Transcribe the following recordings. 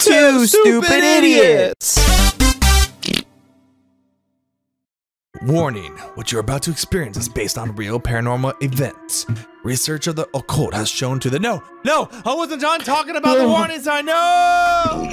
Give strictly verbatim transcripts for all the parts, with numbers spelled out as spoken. Two Stupid Idiots! Warning, what you're about to experience is based on real paranormal events. Research of the occult has shown to the- No! No! I wasn't done talking about the warnings, I know!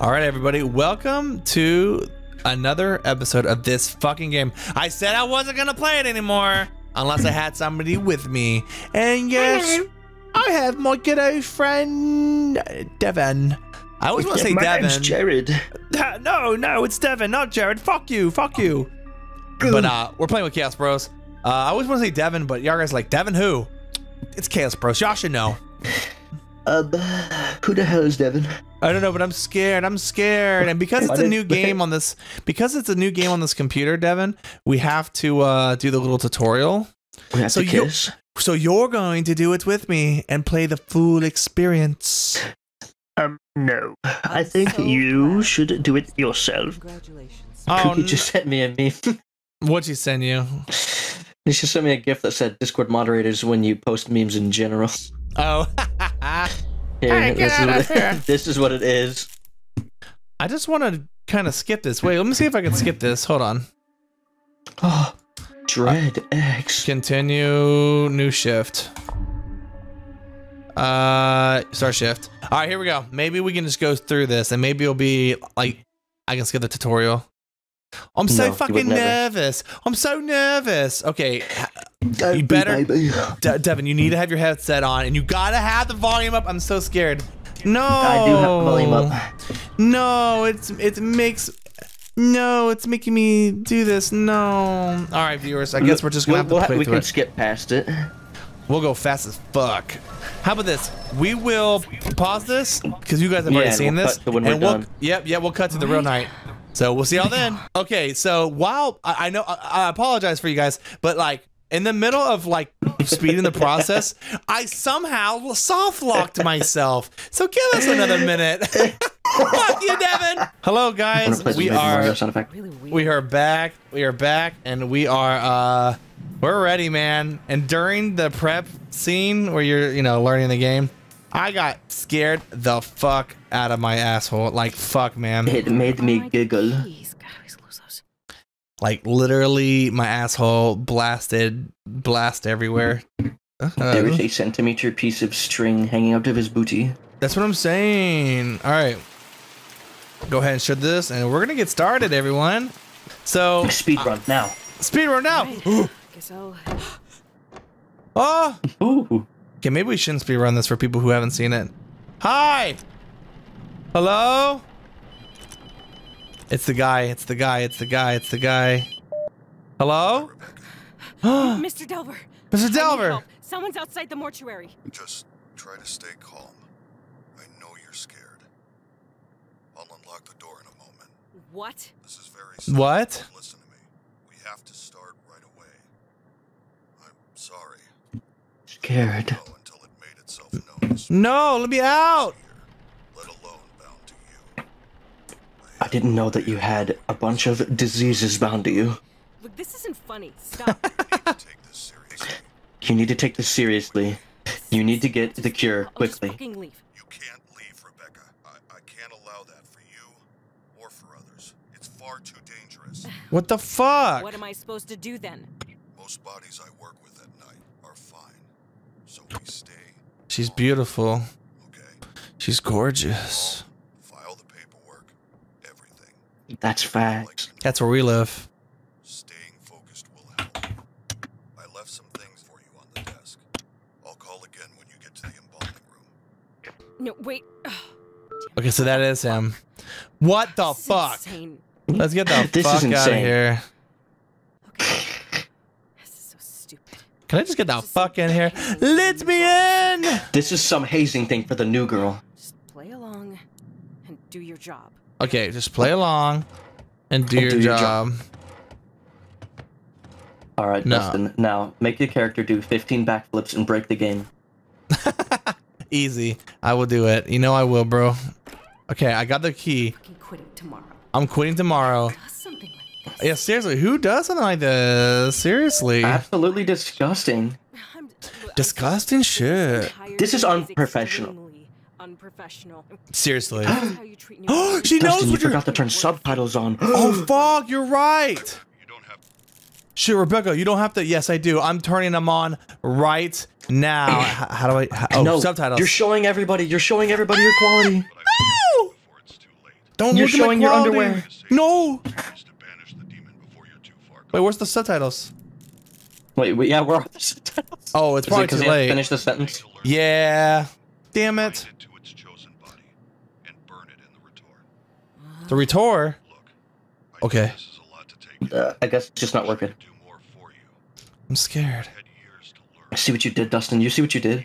Alright everybody, welcome to another episode of this fucking game. I said I wasn't gonna play it anymore, unless I had somebody with me. And yes, I have my good old friend, Devin. I always want to say my Devin. My name's Jared. No, no, it's Devin, not Jared. Fuck you, fuck you. But uh, we're playing with Chaos Bros. Uh, I always want to say Devin, but y'all guys are like, Devin who? It's Chaos Bros, y'all should know. Um, who the hell is Devin? I don't know, but I'm scared, I'm scared. And because it's a new game on this, because it's a new game on this computer, Devin, we have to uh, do the little tutorial. We have so to kiss. So you're going to do it with me and play the full experience. Um, no. I think so you bad. should do it yourself. Congratulations. Oh, Pookie just sent me a meme. What'd she send you? She just sent me a gift that said Discord moderators when you post memes in general. Oh. Here, hey, this, is what it, this is what it is. I just want to kind of skip this. Wait, let me see if I can skip this. Hold on. Oh. Dread uh, X. Continue. New shift. Uh, start shift. All right, here we go. Maybe we can just go through this, and maybe it'll be like I can skip the tutorial. I'm so no, fucking nervous. I'm so nervous. Okay, Don't you better, be, De Devin. You need to have your headset on, and you gotta have the volume up. I'm so scared. No, I do have the volume up. No, it's it makes. No, it's making me do this. No. All right, viewers. I guess Look, we're just gonna we'll, have to. We'll, we can it. skip past it. We'll go fast as fuck. How about this? We will pause this because you guys have yeah, already seen we'll this. When and we're we'll, done. Yep, yeah, we'll cut to the real night. So we'll see y'all then. Okay, so while I, I know I, I apologize for you guys, but like in the middle of like speeding the process, I somehow soft locked myself. So give us another minute. Fuck you, Devin. Hello guys, we are we are back. We are back, and we are. uh We're ready, man. And during the prep scene where you're, you know, learning the game, I got scared the fuck out of my asshole. Like, fuck, man. It made me giggle. Like, literally, my asshole blasted, blast everywhere. There is a centimeter piece of string hanging out of his booty. That's what I'm saying. All right. Go ahead and shoot this, and we're going to get started, everyone. So. Speedrun uh, now. Speedrun now. So, oh, Ooh. Okay. Maybe we shouldn't speedrun this for people who haven't seen it. Hi, hello. It's the guy. It's the guy. It's the guy. It's the guy. Hello, Mister Delver. Mister Delver. Someone's outside the mortuary. Just try to stay calm. I know you're scared. I'll unlock the door in a moment. What? This is very simple. What? Listen to me. We have to start. Sorry. Scared. No, let me out. Let alone bound to you. I didn't know that you had a bunch of diseases bound to you. Look, this isn't funny. Stop. You need to take this seriously. You need to get the cure quickly. You can't leave, Rebecca. I, I can't allow that for you or for others. It's far too dangerous. What the fuck? What am I supposed to do then? Most bodies I work with at night are fine, so we stay. She's beautiful. Okay. She's gorgeous. File the paperwork, everything. That's facts. That's where we live. Staying focused will help. I left some things for you on the desk. I'll call again when you get to the embalming room. No, wait. Okay, so that is him. What the this fuck? Let's get the this fuck out of here. Can I just get the fuck in here? Let me in! This is some hazing thing for the new girl. Just play along and do your job. Okay, just play along and do, and your, do your job. job. Alright, no. Dustin, now make your character do fifteen backflips and break the game. Easy. I will do it. You know I will, bro. Okay, I got the key. I'm quitting tomorrow. I'm quitting tomorrow. Yeah, seriously, who does something like this? Seriously. Absolutely disgusting. Disgusting shit. This is unprofessional. unprofessional. Seriously. Oh, she Dustin, knows what you you're... forgot to turn subtitles on. Oh, fuck, you're right. You don't have... Shit, Rebecca, you don't have to. Yes, I do. I'm turning them on right now. How do I? How... Oh, no, subtitles. You're showing everybody. You're showing everybody your quality. No. Don't you're look showing at my quality. Your underwear. No. Wait, where's the subtitles? Wait, wait, yeah, where are the subtitles? Oh, it's probably it too late. You have to finish the sentence. Yeah. Damn it. it, to its chosen body and burn it in the retor. The retor? Look, okay. This is a lot to take uh, I guess it's just not working. Do more for you. I'm scared. I see what you did, Dustin. You see what you did?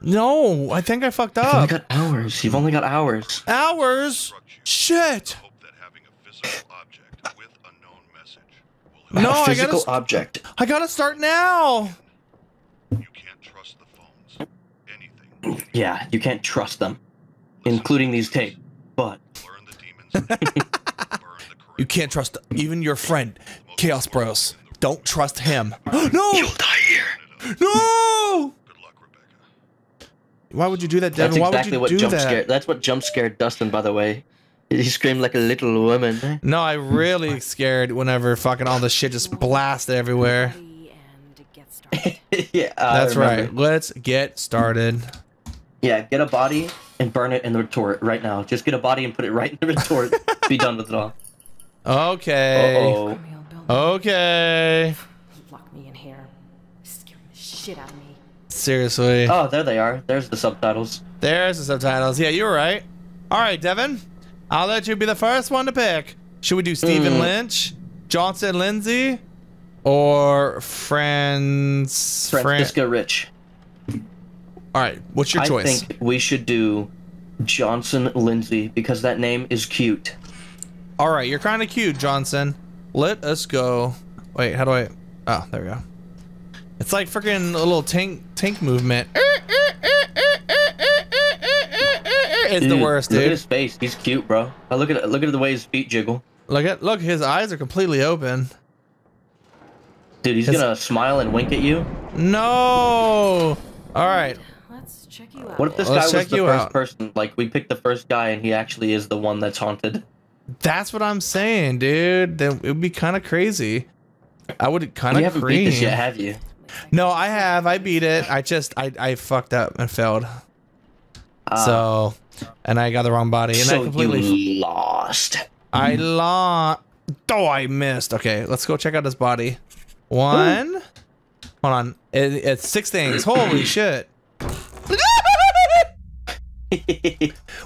You no, I think I fucked up. You've only got hours. You've only got hours. Hours? Shit. Hope that having a physical object with a known message will have no, a physical I gotta object. I gotta start now. You can't trust the phones. Anything. Yeah, you can't trust them. Listen, including these tapes. But learn the demons. Burn the you can't trust them. Even your friend, Chaos Bros. Don't trust him. No! You'll die here. No! Good luck, Rebecca. Why would you do that, Devin? That's exactly Why would you what do jump that? Scared. That's what jump scared Dustin, by the way. He screamed like a little woman. No, I really scared whenever fucking all this shit just blasted everywhere. Yeah, uh, that's right. Let's get started. Yeah, get a body and burn it in the retort right now. Just get a body and put it right in the retort. Be done with it all. Okay. Uh -oh. Okay. Lock me in here. Scaring the shit out of me. Seriously. Oh, there they are. There's the subtitles. There's the subtitles. Yeah, you were right. All right, Devin. I'll let you be the first one to pick. Should we do Stephen mm. Lynch, Johnson Lindsay? Or Franz... Francisco Fran Rich. Alright, what's your I choice? I think we should do Johnson Lindsay because that name is cute. Alright, you're kind of cute, Johnson. Let us go. Wait, how do I... Oh, there we go. It's like freaking a little tank tank movement. It's dude, the worst, dude. Look at his face. He's cute, bro. I look at look at the way his feet jiggle. Look at look, his eyes are completely open. Dude, he's gonna smile and wink at you. No. All right. Let's check you out. What if this guy was the first person? Like we picked the first guy, and he actually is the one that's haunted. That's what I'm saying, dude. That it would be kind of crazy. I would kind of. You haven't beat this yet, have you? No, I have. I beat it. I just I I fucked up and failed. Uh, so, and I got the wrong body, and so I completely you lost. I lost. Oh, I missed. Okay, let's go check out his body. One, Ooh. hold on. It, it's six things. Holy shit!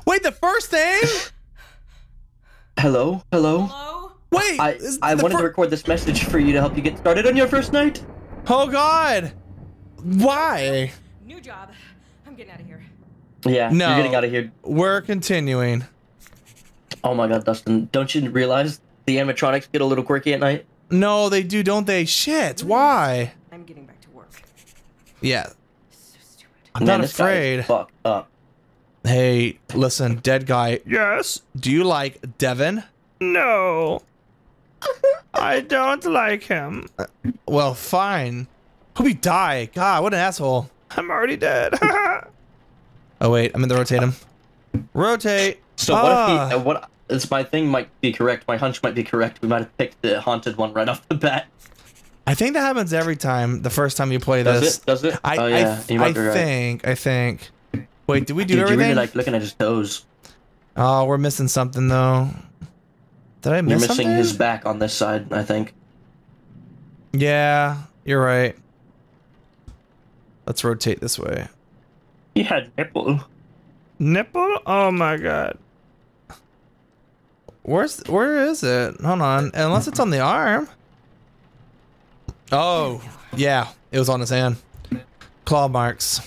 Wait, the first thing. Hello, hello. Hello. Wait. I, I wanted to record this message for you to help you get started on your first night. Oh God! Why? New job. I'm getting out of here. Yeah. No. You're getting out of here. We're continuing. Oh my God, Dustin! Don't you realize the animatronics get a little quirky at night? No, they do, don't they? Shit, why? I'm getting back to work. Yeah. So stupid. I'm Man, not afraid. Fuck up. Hey, listen, dead guy. Yes. Do you like Devin? No. I don't like him. Uh, well, fine. Hope he die. God, what an asshole. I'm already dead. Oh wait, I'm in the rotate him. Rotate. So ah. what if he? Uh, what? This my thing might be correct. My hunch might be correct. We might have picked the haunted one right off the bat. I think that happens every time. The first time you play Does this. It? Does it? I, oh, yeah. I, I think. Right. I think. Wait, did we do Dude, everything? You really like looking at his toes. Oh, we're missing something though. Did I miss You're missing something? His back on this side, I think. Yeah, you're right. Let's rotate this way. He had nipple. Nipple? Oh my God. Where's where is it? Hold on. Unless it's on the arm. Oh, yeah. It was on his hand. Claw marks.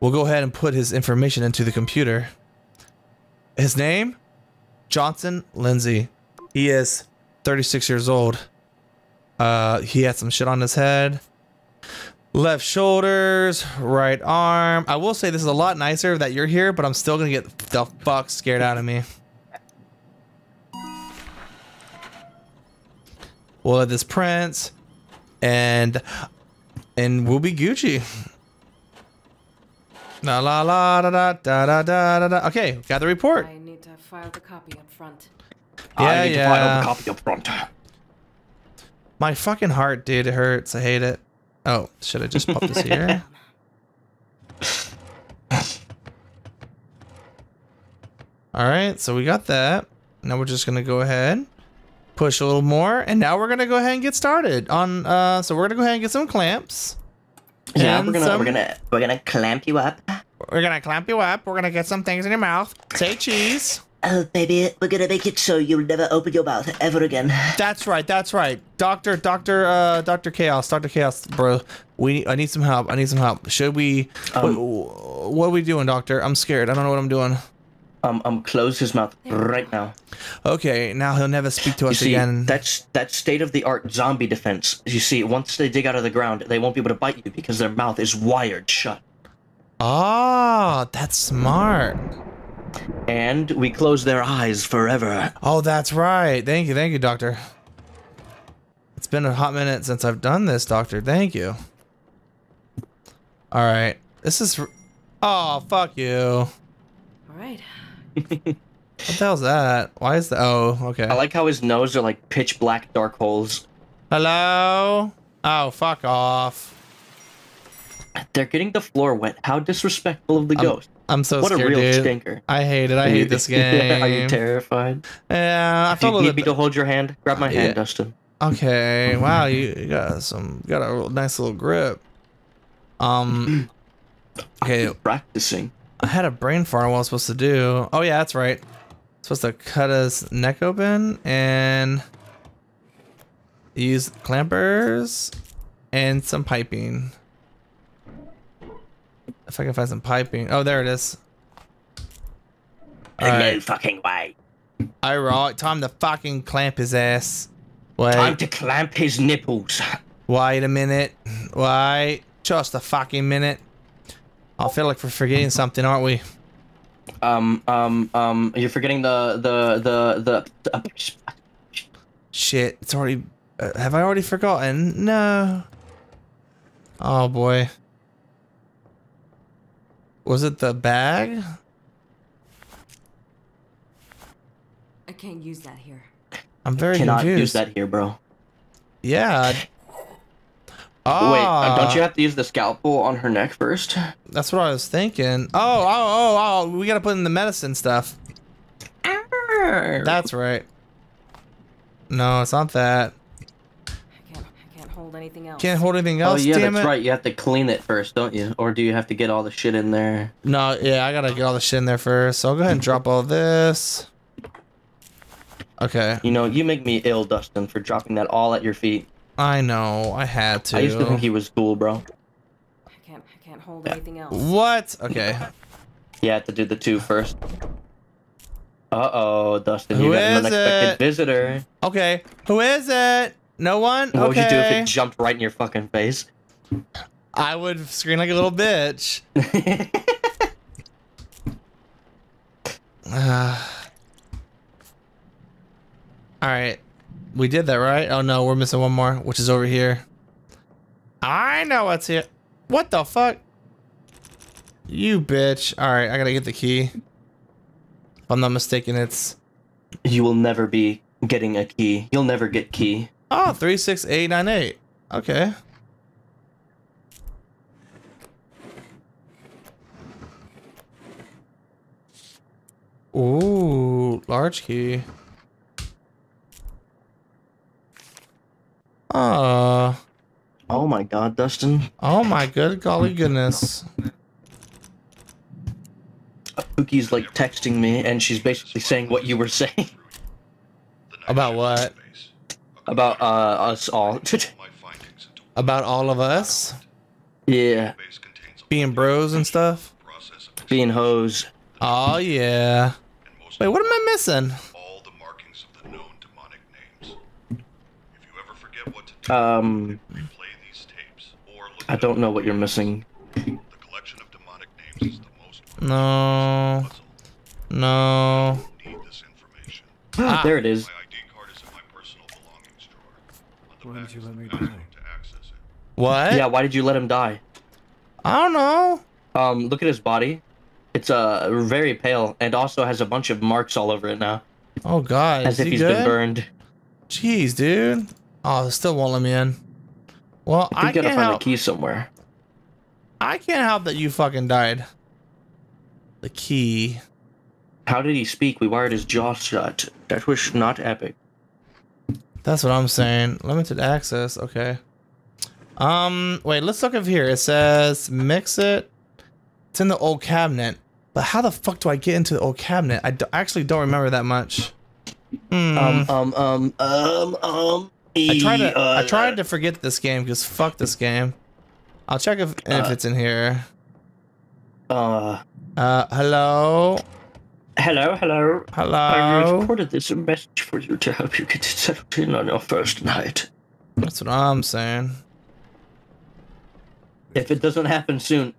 We'll go ahead and put his information into the computer. His name? Johnson Lindsay. He is thirty-six years old. Uh, he had some shit on his head. Left shoulders, right arm. I will say this is a lot nicer that you're here, but I'm still gonna get the fuck scared out of me. We'll have this prince, and and we'll be Gucci. La la la da da da da da da. Okay, got the report. I need to file the copy up front. Yeah, I need yeah. to file the copy up front. My fucking heart, dude, it hurts. I hate it. Oh, should I just pop this here? All right, so we got that. Now we're just gonna go ahead, push a little more, and now we're gonna go ahead and get started on. Uh, so we're gonna go ahead and get some clamps. Yeah, we're gonna some, we're gonna we're gonna clamp you up. We're gonna clamp you up. We're gonna get some things in your mouth. Say cheese. Oh, baby, we're gonna make it so you'll never open your mouth ever again. That's right, that's right. Doctor, Doctor, uh, Doctor Chaos, Doctor Chaos, bro. We, I need some help. I need some help. Should we? Um, what, what are we doing, Doctor? I'm scared. I don't know what I'm doing. Um, um, close his mouth right now. Okay, now he'll never speak to us you see, again. That's that's state-of-the-art zombie defense. You see, once they dig out of the ground, they won't be able to bite you because their mouth is wired shut. Ah, that's smart. And we close their eyes forever. Oh, that's right. Thank you. Thank you, Doctor. It's been a hot minute since I've done this, Doctor. Thank you. All right. This is... Oh, fuck you. All right. What the hell's that? Why is that? Oh, okay. I like how his nose are like pitch black dark holes. Hello? Oh, fuck off. They're getting the floor wet. How disrespectful of the I'm ghost. I'm so what scared, What a real dude. stinker. I hate it. I hate this game. Are you terrified? Yeah, I felt a little bit. Do you need me to hold your hand? Grab my hand, yeah. Dustin. Okay. Wow, you got some. Got a nice little grip. Um. Okay. I'm practicing. I had a brain fart. What I was supposed to do? Oh yeah, that's right. I'm supposed to cut his neck open and use clampers and some piping. If I can find some piping. Oh, there it is. All right. No fucking way. All right, time to fucking clamp his ass. Wait. Time to clamp his nipples. Wait a minute. Wait. Just a fucking minute. I feel like we're forgetting something, aren't we? Um, um, um, you're forgetting the, the, the, the... the uh, shit, it's already... Uh, have I already forgotten? No. Oh, boy. Was it the bag? I can't use that here. I'm very confused. I cannot use that here, bro. Yeah. Oh. Wait, uh, don't you have to use the scalpel on her neck first? That's what I was thinking. Oh, oh, oh, oh. We got to put in the medicine stuff. Arr. That's right. No, it's not that. Anything else. Can't hold anything else. Oh yeah, damn that's it. right. You have to clean it first, don't you? Or do you have to get all the shit in there? No, yeah, I gotta get all the shit in there first. So I'll go ahead and drop all this. Okay. You know, you make me ill, Dustin, for dropping that all at your feet. I know. I had to. I used to think he was cool, bro. I can't. I can't hold yeah. anything else. What? Okay. You have to do the two first. Uh oh, Dustin, who you got an unexpected it? visitor. Okay, who is it? No one? What okay. would you do if it jumped right in your fucking face? I would scream like a little bitch. uh, Alright. We did that, right? Oh no, we're missing one more, which is over here. I know what's here. What the fuck? You bitch. Alright, I gotta get the key. If I'm not mistaken, it's... You will never be getting a key. You'll never get key. Oh, three six eight nine eight. Okay. Ooh, large key. Uh Oh my god, Dustin. Oh my good golly goodness. Pookie's like texting me and she's basically saying what you were saying. About what? About uh, us all. About all of us? Yeah. Being bros and stuff? Being hoes. Oh, yeah. Wait, what am I missing? Um, I don't know what you're missing. No. No. Ah, there it is. Why did you let me die? What? Yeah, why did you let him die? I don't know. Um, look at his body. It's uh very pale and also has a bunch of marks all over it now. Oh God! As if he's been burned. Jeez, dude. Oh, still won't let me in. Well, I, I gotta find the key somewhere. I can't help that you fucking died. The key. How did he speak? We wired his jaw shut. That was not epic. That's what I'm saying. Limited access. Okay. Um. Wait. Let's look up here. It says mix it. It's in the old cabinet. But how the fuck do I get into the old cabinet? I, do I actually don't remember that much. Mm. Um. Um. Um. Um. Um. I tried to. Uh, I tried to forget this game because fuck this game. I'll check if if uh, it's in here. Uh. Uh. Hello. Hello, hello. Hello. I recorded this message for you to help you get settled in on your first night. That's what I'm saying. If it doesn't happen soon.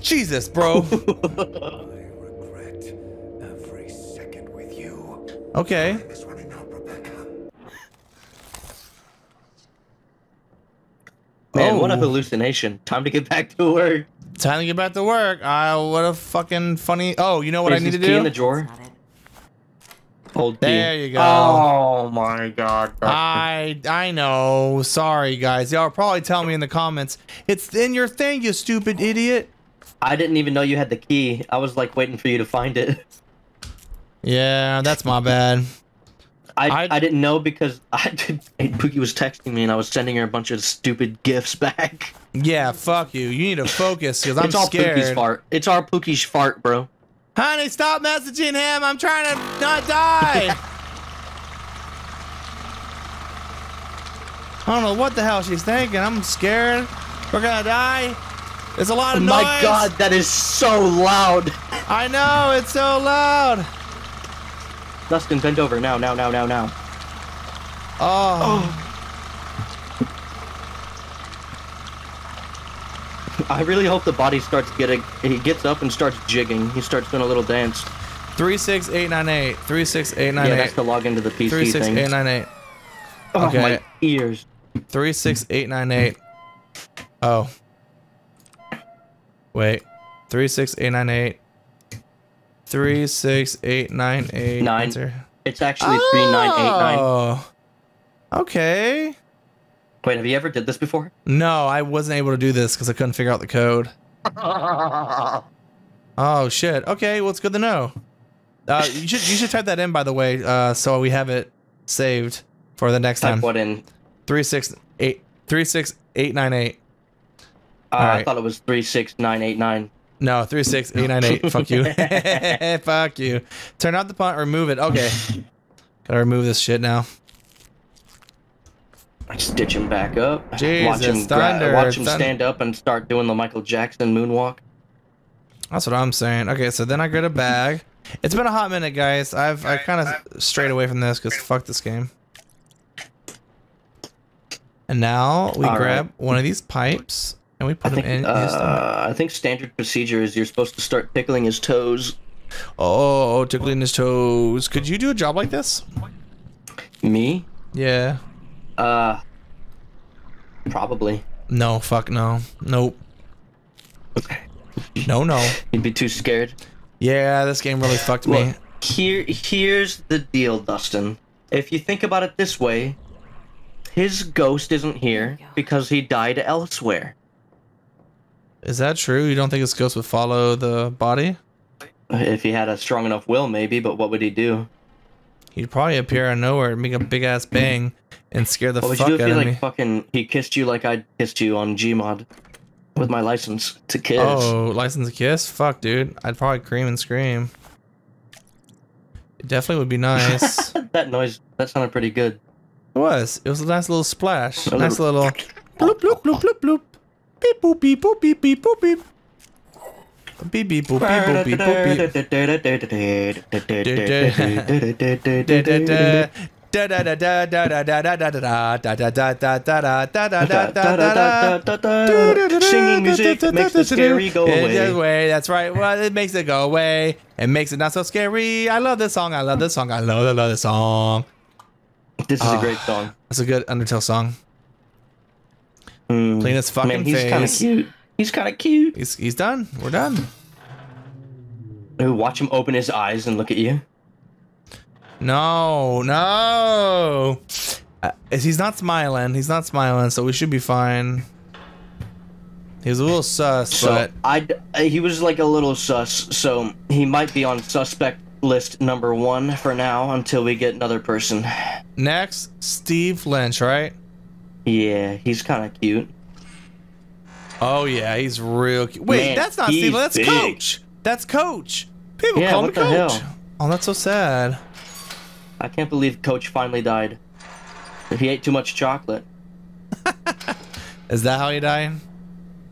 Jesus, bro. I regret every second with you. Okay. This one and not Rebecca. Man, oh. What a hallucination. Time to get back to work. Time to get back to work. I what a fucking funny. Oh, you know what Wait, I need to do? Key in the drawer. Old there key. You go. Oh my God. I I know. Sorry guys. Y'all probably tell me in the comments. It's in your thing, you stupid idiot. I didn't even know you had the key. I was like waiting for you to find it. Yeah, that's my bad. I, I I didn't know because I did. Pookie was texting me and I was sending her a bunch of stupid gifs back. Yeah, fuck you. You need to focus because I'm scared. It's all Pookie's fart. It's our Pookie's fart, bro. Honey, stop messaging him. I'm trying to not die. I don't know what the hell she's thinking. I'm scared. We're gonna die. There's a lot of noise. Oh my God, that is so loud. I know it's so loud. Dustin, bend over now, now, now, now, now. Oh. oh. I really hope the body starts getting. He gets up and starts jigging. He starts doing a little dance. Three six eight nine eight. Three six eight nine eight. Yeah, that's to log into the P C three, six, thing. Three six eight nine eight. Oh okay. My ears. Three six eight nine eight. Oh. Wait. Three six eight nine eight. Three six eight nine eight nine. Answer. It's actually oh. three nine eight nine. Oh. Okay. Wait, have you ever did this before? No, I wasn't able to do this because I couldn't figure out the code. Oh shit. Okay, well it's good to know. Uh, you should you should type that in by the way, uh, so we have it saved for the next type time. Type what in? Three six eight three six eight nine eight. Uh, right. I thought it was three six nine eight nine. No, three six eight nine eight. Fuck you. Fuck you. Turn out the pot. Remove it. Okay. Gotta remove this shit now. Stitch him back up. Jesus, watch him, thunder, watch him thunder. Stand up and start doing the Michael Jackson moonwalk. That's what I'm saying. Okay, so then I get a bag. It's been a hot minute, guys. I've I kind of strayed away from this because fuck this game. And now we All grab right. one of these pipes. And we put I him think, in uh, his stomach. I think standard procedure is you're supposed to start tickling his toes. Oh, tickling his toes. Could you do a job like this? Me? Yeah. Uh. Probably. No, fuck no. Nope. Okay. No, no. You'd be too scared. Yeah, this game really fucked Look, me. Here, here's the deal, Dustin. If you think about it this way, his ghost isn't here because he died elsewhere. Is that true? You don't think his ghost would follow the body? If he had a strong enough will, maybe, but what would he do? He'd probably appear out of nowhere and make a big-ass bang and scare the fuck out of me. What would you do if he, like, fucking, he kissed you like I kissed you on Gmod with my license to kiss? Oh, license to kiss? Fuck, dude. I'd probably cream and scream. It definitely would be nice. That noise, that sounded pretty good. It was. It was a nice little splash. A nice little... bloop, bloop, bloop, bloop, bloop. Beep boop beep boop beep beep boop beep. Beep beep boop beep boop beep boop. Singing music makes the scary go away. That's right. Well, it makes it go away. It makes it not so scary. I love this song. I love this song. I love I love this song. This is a great song. That's a good Undertale song. Mm. Clean his fucking Man, he's face. He's kind of cute. He's kind of cute. He's, he's done. We're done. Watch him open his eyes and look at you. No, no. Uh, he's not smiling. He's not smiling, so we should be fine. He was a little sus, so but... I, he was like a little sus, so he might be on suspect list number one for now until we get another person. Next, Steve Lynch, right? Yeah, he's kind of cute. Oh, yeah, he's real cute. Wait, Man, that's not Steve, that's big. Coach. That's Coach. People yeah, call him Coach. Hell? Oh, that's so sad. I can't believe Coach finally died. He ate too much chocolate. Is that how he died?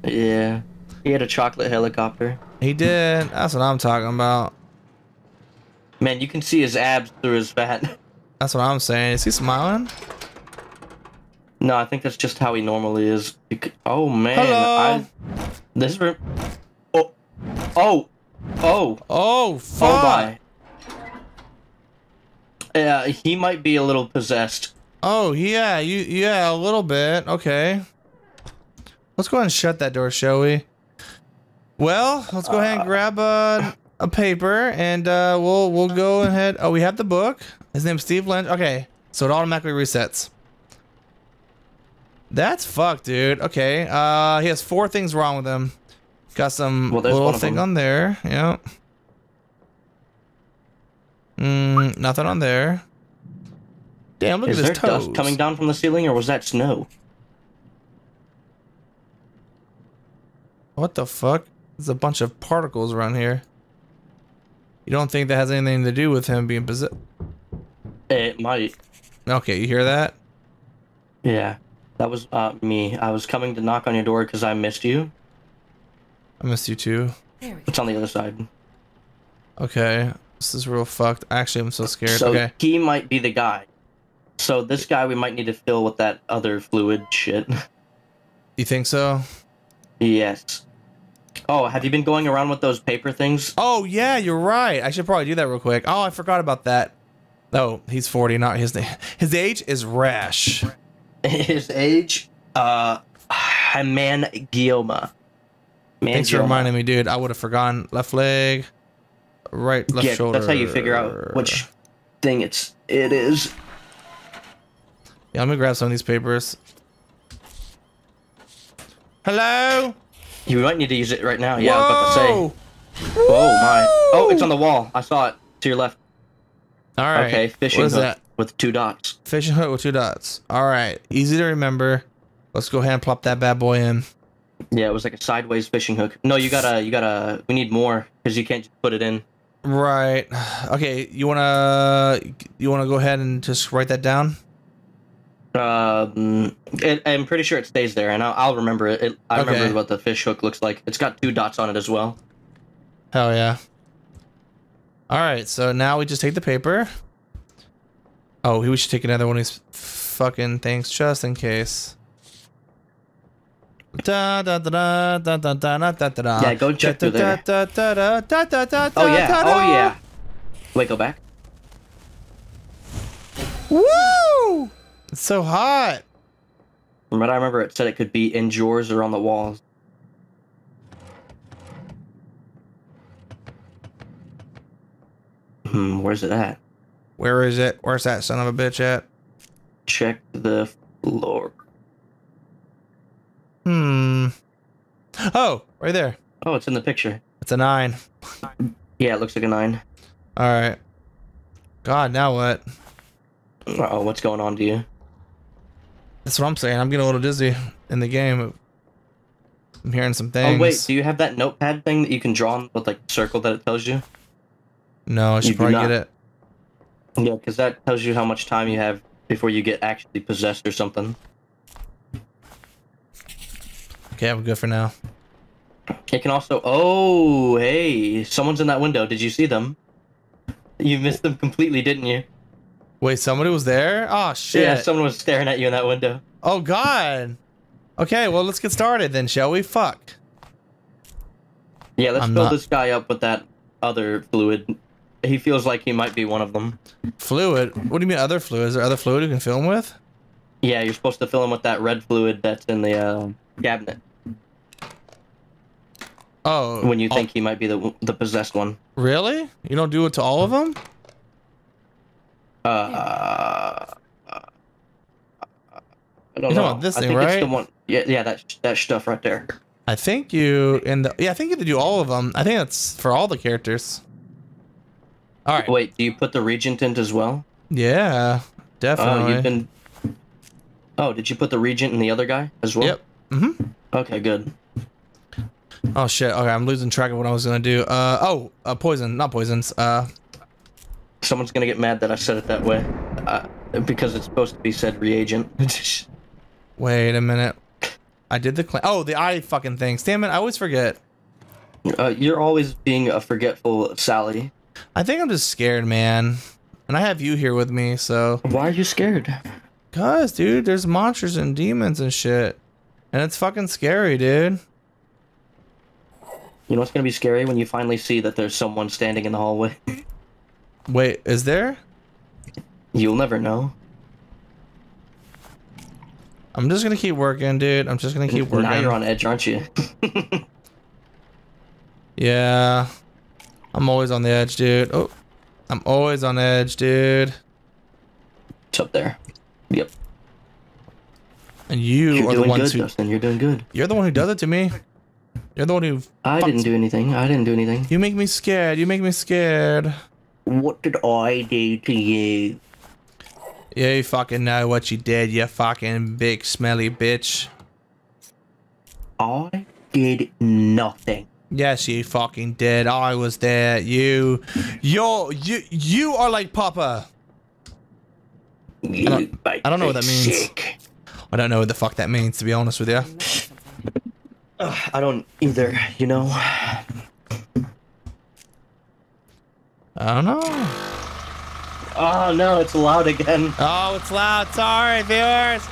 Yeah. He had a chocolate helicopter. He did. That's what I'm talking about. Man, you can see his abs through his fat. That's what I'm saying. Is he smiling? No, I think that's just how he normally is. Oh, man. Hello. I, this room. Oh. Oh. Oh. Oh, fuck. Oh, bye. Yeah, he might be a little possessed. Oh, yeah. you Yeah, a little bit. Okay. Let's go ahead and shut that door, shall we? Well, let's go ahead and grab a, a paper, and uh, we'll we'll go ahead. Oh, we have the book. His name's Steve Lynch. Okay, so it automatically resets. That's fucked, dude. Okay, uh, he has four things wrong with him. Got some well, little thing on there. Yeah. Mm, nothing on there. Damn, look at his toes. Is there dust coming down from the ceiling, or was that snow? What the fuck? There's a bunch of particles around here. You don't think that has anything to do with him being possessed? It might. Okay, you hear that? Yeah, that was uh, me. I was coming to knock on your door because I missed you. I missed you too. It's on the other side. Okay, this is real fucked. Actually, I'm so scared. So okay. He might be the guy. So this guy we might need to fill with that other fluid shit. You think so? Yes. Oh, have you been going around with those paper things? Oh, yeah, you're right. I should probably do that real quick. Oh, I forgot about that. Oh, he's forty, not his name. His age is Rash. His age? Uh, Man Guillaume. Man Thanks Guillaume. for reminding me, dude. I would have forgotten. Left leg, right, left yeah, shoulder. That's how you figure out which thing it's, it is. Yeah, I'm going to grab some of these papers. Hello? You might need to use it right now. Yeah, Whoa. I was about to say. Whoa. Oh, my. Oh, it's on the wall. I saw it. To your left. All right. Okay, fishing hook that? with two dots. Fishing hook with two dots. All right. Easy to remember. Let's go ahead and plop that bad boy in. Yeah, it was like a sideways fishing hook. No, you gotta, you gotta, we need more because you can't just put it in. Right. Okay, you wanna, you wanna go ahead and just write that down? Um, it, I'm pretty sure it stays there, and I'll, I'll remember it. it I okay. remember what the fish hook looks like. It's got two dots on it as well. Hell yeah! All right, so now we just take the paper. Oh, we should take another one of these fucking things just in case. Da da da da da da da da da. Yeah, go check through there. Da da da da da da. Oh yeah! Oh yeah! Wait, go back. Woo! It's so hot. From what I remember, it said it could be in drawers or on the walls. Hmm, where's it at? Where is it? Where's that son of a bitch at? Check the floor. Hmm. Oh, right there. Oh, it's in the picture. It's a nine. Yeah, it looks like a nine. All right. God, now what? Uh oh, what's going on to you? That's what I'm saying. I'm getting a little dizzy in the game. I'm hearing some things. Oh, wait. Do you have that notepad thing that you can draw on with, like, the circle that it tells you? No, I should you probably get it. Yeah, because that tells you how much time you have before you get actually possessed or something. Okay, I'm good for now. It can also... Oh, hey. Someone's in that window. Did you see them? You missed them completely, didn't you? Wait, somebody was there? Oh, shit. Yeah, someone was staring at you in that window. Oh, God. Okay, well, let's get started then, shall we? Fuck. Yeah, let's I'm fill not... this guy up with that other fluid. He feels like he might be one of them. Fluid? What do you mean other fluid? Is there other fluid you can fill him with? Yeah, you're supposed to fill him with that red fluid that's in the uh, cabinet. Oh. When you think oh. he might be the the possessed one. Really? You don't do it to all of them? Uh. I don't you know. know about this I thing, think right? It's the one. Yeah, yeah, that that stuff right there. I think you and the yeah, I think you have to do all of them. I think that's for all the characters. All right. Wait, do you put the regent in as well? Yeah, definitely. Oh, you've been. Oh, did you put the regent and the other guy as well? Yep. Mm-hmm. Okay, good. Oh shit. Okay, I'm losing track of what I was gonna do. Uh oh, uh, poison, not poisons. Uh, someone's gonna get mad that I said it that way, uh, because it's supposed to be said reagent. Wait a minute. I did the clan. Oh, the eye fucking things. Damn it, I always forget. Uh, you're always being a forgetful Sally. I think I'm just scared, man. And I have you here with me, so. Why are you scared? Cause, dude, there's monsters and demons and shit, and it's fucking scary, dude. You know what's gonna be scary when you finally see that there's someone standing in the hallway. Wait, is there? You'll never know. I'm just gonna keep working, dude. I'm just gonna keep working. Now you're on edge, aren't you? Yeah. I'm always on the edge, dude. Oh, I'm always on edge, dude. It's up there. Yep. And you you're are the ones good, who. Dustin, you're doing good. You're the one who does it to me. You're the one who. I didn't do anything. I didn't do anything. You make me scared. You make me scared. What did I do to you? Yeah, you fucking know what you did, you fucking big smelly bitch. I did nothing. Yes, you fucking did. I was there. You, you're, you, you are like Papa. You I don't, I don't know what that means. Sick. I don't know what the fuck that means, to be honest with you. uh, I don't either, you know. I don't know. Oh no, it's loud again. Oh, it's loud. Sorry, viewers.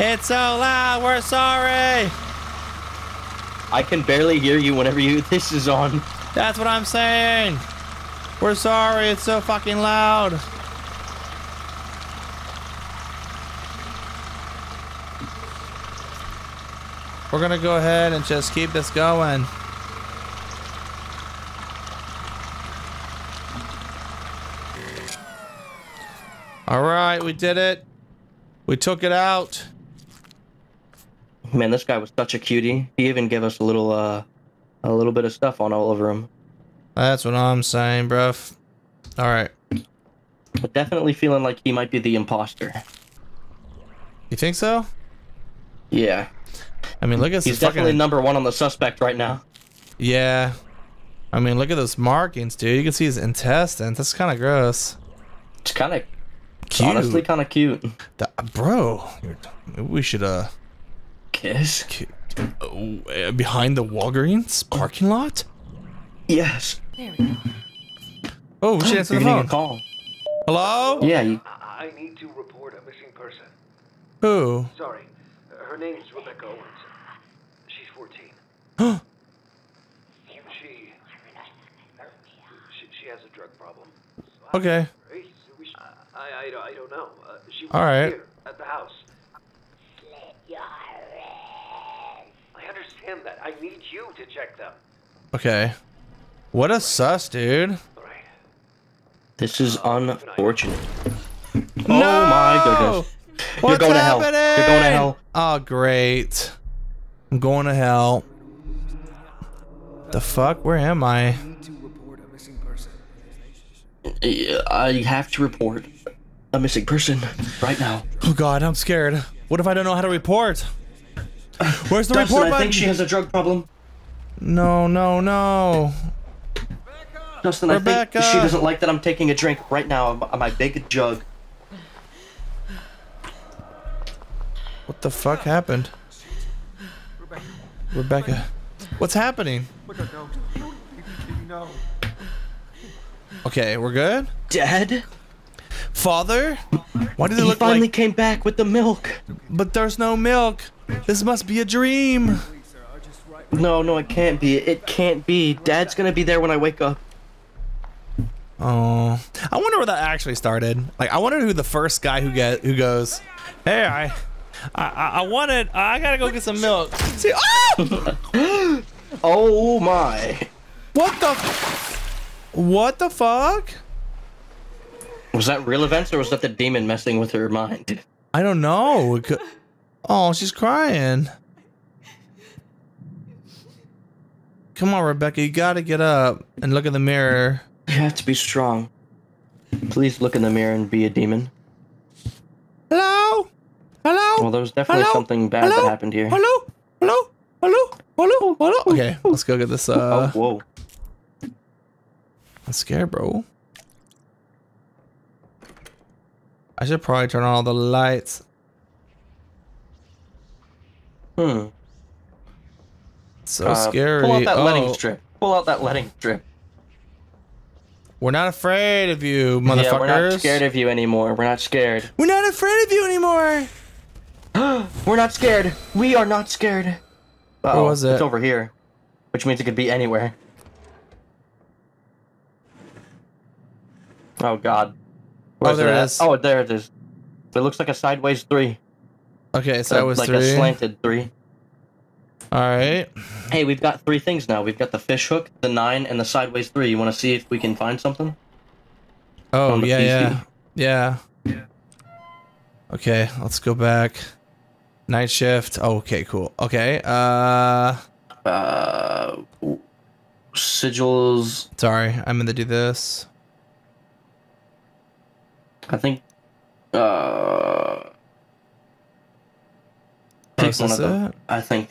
It's so loud. We're sorry. I can barely hear you whenever you this is on. That's what I'm saying. We're sorry. It's so fucking loud. We're going to go ahead and just keep this going. All right, we did it. We took it out. Man, this guy was such a cutie. He even gave us a little, uh, a little bit of stuff on all over him. That's what I'm saying, bruv. All right. But definitely feeling like he might be the imposter. You think so? Yeah. I mean, look at this. He's definitely fucking number one on the suspect right now. Yeah. I mean, look at those markings, dude. You can see his intestines. That's kind of gross. It's kind of. Cute. Honestly, kind of cute. The, bro, we should uh kiss oh, uh, behind the Walgreens parking lot. Yes. There we go. Oh, we should oh, answer the phone. Call. Hello. Yeah. You... I need to report a missing person. Who? Sorry, her name is Rebecca Owens. She's fourteen. Huh. she, she she has a drug problem. So okay. I, I, I don't know. Uh, she was All right. here at the house. Let your rest. I understand that. I need you to check them. Okay. What a sus, dude. All right. This is unfortunate. No! Oh my goodness. What's You're going happening? to hell. You're going to hell. Oh, great. I'm going to hell. The fuck? Where am I? I have to report a missing person right now. Oh god, I'm scared. What if I don't know how to report? Where's the Dustin, report button? I think she has a drug problem. No, no, no. Rebecca! Dustin, Rebecca! I think she doesn't like that I'm taking a drink right now on my big jug. What the fuck happened? Rebecca. Rebecca. What's happening? No. No. Okay, we're good? Dad? Father? Why do they he look like- He finally came back with the milk. But there's no milk. This must be a dream. No, no, it can't be. It can't be. Dad's gonna be there when I wake up. Oh. I wonder where that actually started. Like, I wonder who the first guy who get who goes, hey, I, I, I wanted- I gotta go get some milk. See- oh! Oh my. What the What the fuck? Was that real events or was that the demon messing with her mind? I don't know. Oh, she's crying. Come on, Rebecca, you gotta get up and look in the mirror. You have to be strong. Please look in the mirror and be a demon. Hello? Hello? Well, there was definitely Hello? something bad Hello? that happened here. Hello? Hello? Hello? Hello? Hello? Okay, let's go get this, uh... Oh, whoa. I'm scared, bro. I should probably turn on all the lights. Hmm. So uh, scary. Pull out that oh. letting strip. Pull out that letting strip. We're not afraid of you, motherfuckers. Yeah, we're not scared of you anymore. We're not scared. We're not afraid of you anymore. We're not scared. We are not scared. Uh-oh, Where was it? It's over here, which means it could be anywhere. Oh God. Where's oh, there it is. Oh, there it is. It looks like a sideways three. Okay, sideways three. Like a slanted three. All right. Hey, we've got three things now. We've got the fish hook, the nine, and the sideways three. You want to see if we can find something? Oh, yeah, yeah, yeah. Yeah. Okay, let's go back. Night shift. Oh, okay, cool. Okay. Uh. Uh. Sigils. Sorry, I meant to do this. I think. Uh. Pick one of them. I think.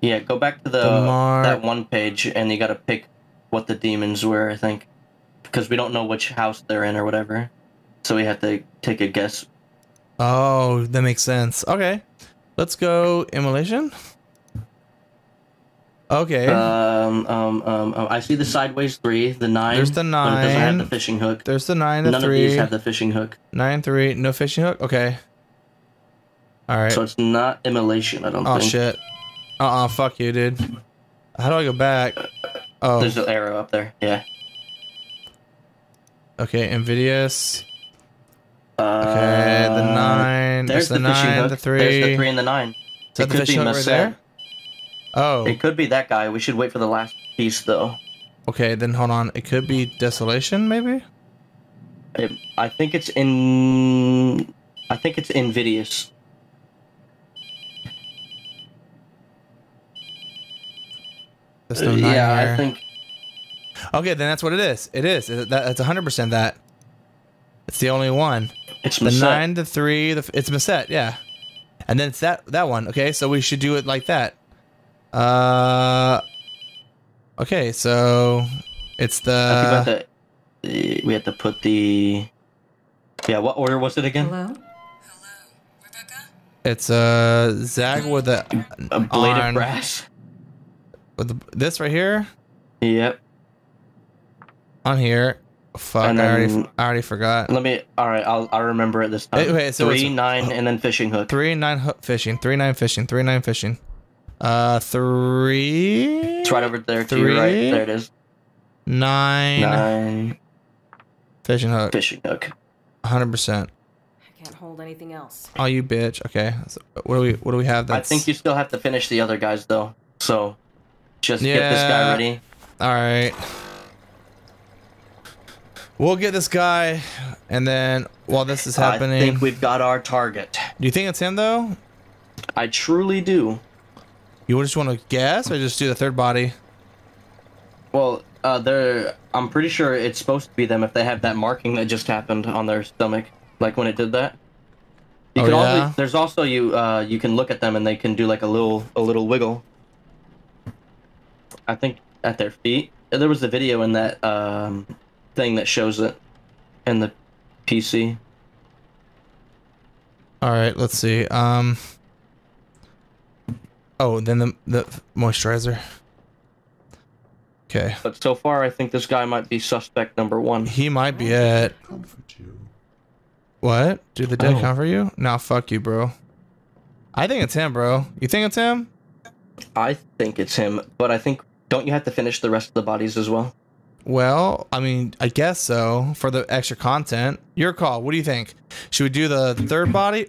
Yeah, go back to the, the that one page, and you gotta pick what the demons were, I think. Because we don't know which house they're in or whatever. So we have to take a guess. Oh, that makes sense. Okay. Let's go Immolation. Okay. Um, um, um, um, I see the sideways three, the nine. There's the nine. But it doesn't have the fishing hook. There's the nine, the None three. None of these have the fishing hook. Nine, three, no fishing hook? Okay. Alright. So it's not Immolation, I don't oh, think. Oh, shit. Uh-uh, fuck you, dude. How do I go back? Oh. There's an arrow up there, yeah. Okay, Invidious. Uh, okay, the nine. There's, there's the, the nine, hook. the three. There's the three and the nine. Is that the fishing hook right there? Oh. It could be that guy. We should wait for the last piece, though. Okay, then hold on. It could be Desolation, maybe? It, I think it's in... I think it's Invidious. There's no nine yeah, here. I think. Okay, then that's what it is. It is. It, that, that's one hundred percent that. It's the only one. It's the Masset. nine, the three, the it's Masset, yeah. And then it's that that one. Okay, so we should do it like that. Uh. Okay, so it's the. I think about the we have to put the. Yeah, what order was it again? Hello. Hello, Rebecca. It's a Zag with a. A blade of brass. With the, this right here? Yep. On here. Fuck, then, I, already, I already forgot. Let me, alright, I'll, I'll remember it this time. Okay, so three, nine, and then fishing hook. Three, nine, hook, fishing. Three, nine, fishing. Three, nine, fishing. Uh, three. It's right over there three, to your right. There it is. Nine. Nine. Fishing hook. Fishing hook. one hundred percent. Can't hold anything else. Oh, you bitch. Okay. So what do we, what do we have that's... I think you still have to finish the other guys, though. So... Just yeah. get this guy ready. Alright. We'll get this guy, and then while this is happening... I think we've got our target. Do you think it's him, though? I truly do. You just want to guess, or just do the third body? Well, uh, they're... I'm pretty sure it's supposed to be them if they have that marking that just happened on their stomach. Like, when it did that. You oh, can yeah? also, there's also, you uh, you can look at them, and they can do, like, a little, a little wiggle. I think at their feet. There was a video in that um, thing that shows it in the P C. All right, let's see. Um, oh, then the the moisturizer. Okay. But so far, I think this guy might be suspect number one. He might be it. Comfort you. What? Do the dead oh. comfort you? Nah, fuck you, bro. I think it's him, bro. You think it's him? I think it's him, but I think don't you have to finish the rest of the bodies as well? Well, I mean, I guess so for the extra content. Your call. What do you think? Should we do the third body?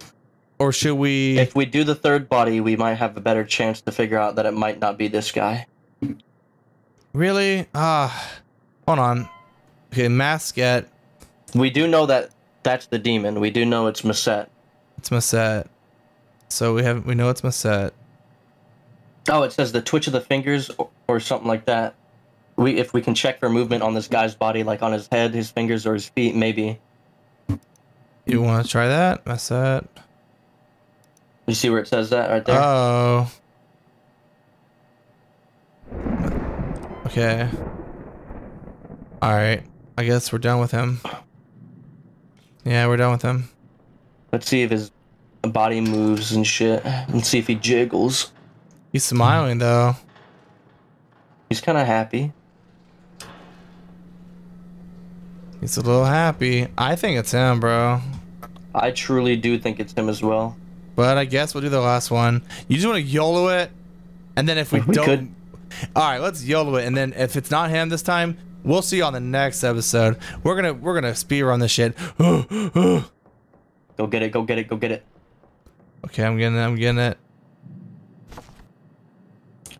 Or should we... If we do the third body, we might have a better chance to figure out that it might not be this guy. Really? Ah. Uh, hold on. Okay, mask at... We do know that that's the demon. We do know it's Masset. It's Masset. So we have we know it's Masset. Oh, it says the twitch of the fingers or, or something like that. We if we can check for movement on this guy's body, like on his head, his fingers, or his feet, maybe. You want to try that, Masset? You see where it says that right there? Oh. Okay. All right. I guess we're done with him. Yeah, we're done with him. Let's see if his body moves and shit. Let's see if he jiggles. He's smiling though. He's kind of happy. He's a little happy. I think it's him, bro. I truly do think it's him as well. But I guess we'll do the last one. You just want to YOLO it, and then if we, we don't, could. All right, let's YOLO it, and then if it's not him this time, we'll see you on the next episode. We're gonna we're gonna speedrun this shit. Go get it, go get it, go get it. Okay, I'm getting it, I'm getting it.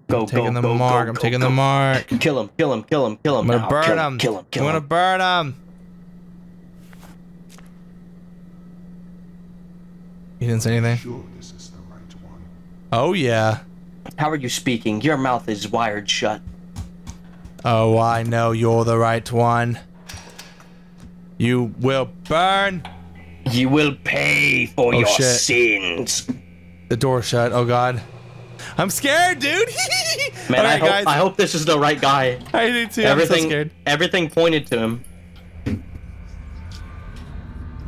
Go, I'm taking go, the go, mark. Go, I'm go, taking go. the mark. Kill him, kill him, kill him, kill him. I'm gonna burn kill him, him. Kill him, kill I'm him. I'm gonna burn him. He didn't say anything. Sure this is the right one. Oh yeah. How are you speaking? Your mouth is wired shut. Oh, I know you're the right one. You will burn. You will pay for oh, your shit. sins. The door shut. Oh god. I'm scared, dude. Man, right, I, hope, guys. I hope this is the right guy. I do too. Everything, I'm so scared. Everything pointed to him.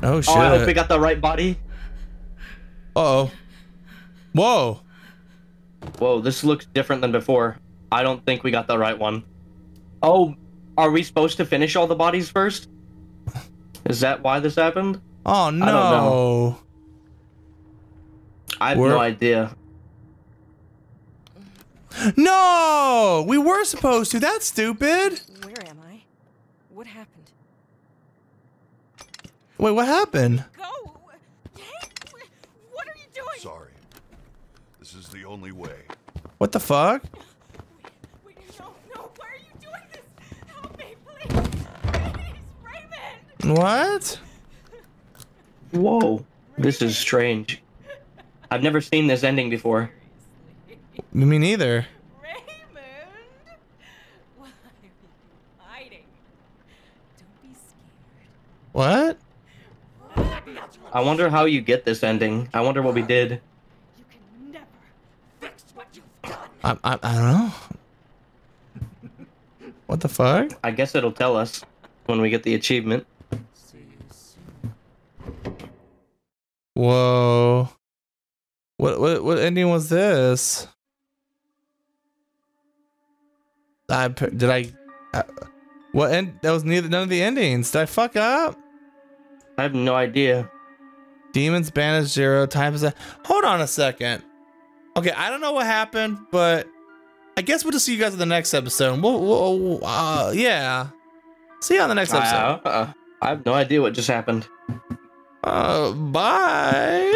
Oh shit. Oh, I hope we got the right body. Uh oh. Whoa. Whoa, this looks different than before. I don't think we got the right one. Oh, are we supposed to finish all the bodies first? Is that why this happened? Oh, no. I don't know. I have we're... no idea. No! We were supposed to. That's stupid. Where am I? What happened? Wait, what happened? Go! Sorry. This is the only way. What the fuck? Wait, wait, no, no, why are you doing this? Help me, please. Please, Raymond. What? Whoa. This is strange. I've never seen this ending before. Me neither. Raymond. Why are you hiding? Don't be scared. What? I wonder how you get this ending. I wonder what we did. You can never fix what you've done. I, I, I don't know. What the fuck? I guess it'll tell us when we get the achievement. Whoa. What what what ending was this? I did I, I what end that was neither none of the endings. Did I fuck up? I have no idea. Demons banished zero times a... Hold on a second. Okay, I don't know what happened, but I guess we'll just see you guys in the next episode. We'll, we'll uh, yeah. See you on the next episode. Uh, uh, uh, I have no idea what just happened. Uh, bye.